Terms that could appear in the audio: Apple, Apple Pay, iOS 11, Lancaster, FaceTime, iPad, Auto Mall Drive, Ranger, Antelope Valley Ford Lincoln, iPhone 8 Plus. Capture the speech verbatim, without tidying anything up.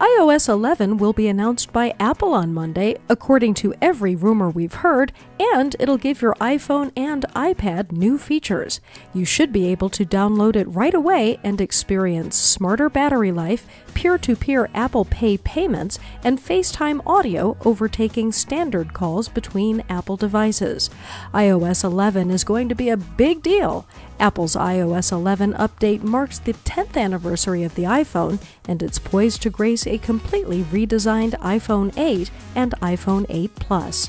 iOS eleven will be announced by Apple on Monday, according to every rumor we've heard, and it'll give your iPhone and iPad new features. You should be able to download it right away and experience smarter battery life, peer-to-peer Apple Pay payments, and FaceTime audio overtaking standard calls between Apple devices. iOS eleven is going to be a big deal. Apple's iOS eleven update marks the tenth anniversary of the iPhone, and it's poised to grace a completely redesigned iPhone eight and iPhone eight Plus.